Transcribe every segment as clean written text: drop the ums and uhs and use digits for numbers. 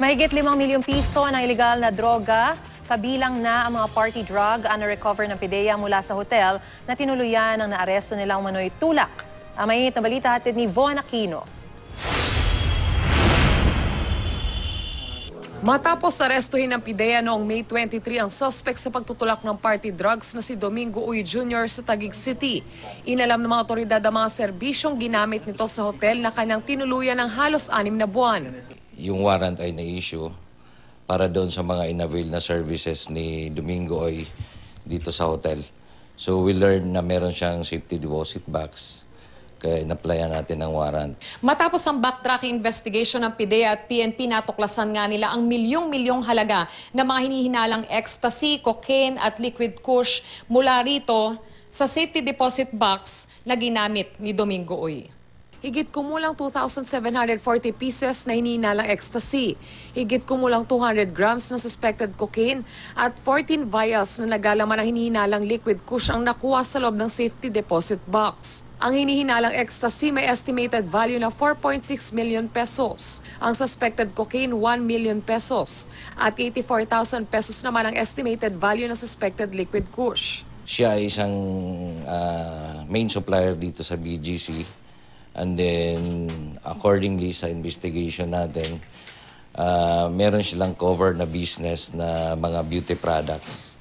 Mahigit 5 milyong piso ng ilegal na droga, kabilang na ang mga party drug ang na-recover ng PDEA mula sa hotel na tinuluyan ang naaresto nilang Manoy Tulak. Ang mainit na balita hatid ni Von Aquino. Matapos arestuhin ng PDEA noong May 23 ang suspect sa pagtutulak ng party drugs na si Domingo Uy Jr. sa Taguig City. Inalam ng mga otoridad ang mga serbisyong ginamit nito sa hotel na kanyang tinuluyan ng halos 6 na buwan. Yung warrant ay na-issue para doon sa mga inavail na services ni Domingo Oy dito sa hotel. So we learned na meron siyang safety deposit box, kaya inaplayan natin ang warrant. Matapos ang backtracking investigation ng PDEA at PNP, natuklasan nga nila ang milyong-milyong halaga na mga hinihinalang ecstasy, cocaine at liquid kush mula rito sa safety deposit box na ginamit ni Domingo Oy. Higit kumulang 2,740 pieces na hinihinalang ecstasy, higit kumulang 200 grams na suspected cocaine at 14 vials na nagalaman ng hinihinalang liquid kush ang nakuha sa loob ng safety deposit box. Ang hinihinalang ecstasy may estimated value na 4.6 million pesos, ang suspected cocaine 1 million pesos at 84,000 pesos naman ang estimated value ng suspected liquid kush. Siya ay isang main supplier dito sa BGC. And then, accordingly sa investigation natin, meron silang cover na business na mga beauty products.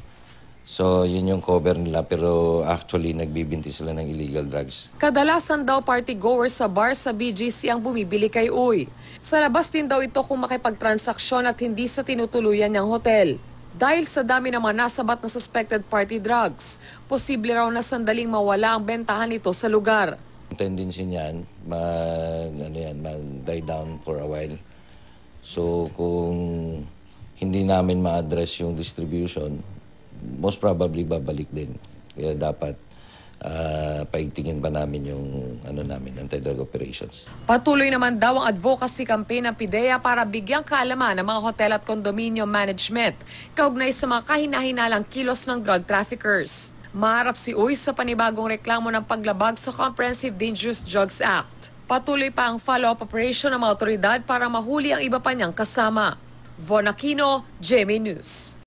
So, yun yung cover nila, pero actually nagbibinti sila ng illegal drugs. Kadalasan daw party-goers sa bar sa BGC ang bumibili kay Uy. Sa labas din daw ito kung makipagtransaksyon at hindi sa tinutuluyan niyang hotel. Dahil sa dami naman nasabat na suspected party drugs, posible raw na sandaling mawala ang bentahan nito sa lugar. Tendency niyan, mag-die down for a while. So kung hindi namin ma-address yung distribution, most probably babalik din. Kaya dapat paigtingin pa namin yung anti-drug operations. Patuloy naman daw ang advocacy campaign ng PDEA para bigyang kaalaman ng mga hotel at condominium management kaugnay sa mga kahinahinalang kilos ng drug traffickers. Maharap si Uy sa panibagong reklamo ng paglabag sa Comprehensive Dangerous Drugs Act. Patuloy pa ang follow-up operation ng mga otoridad para mahuli ang iba pa niyang kasama. Von Aquino, GMA News.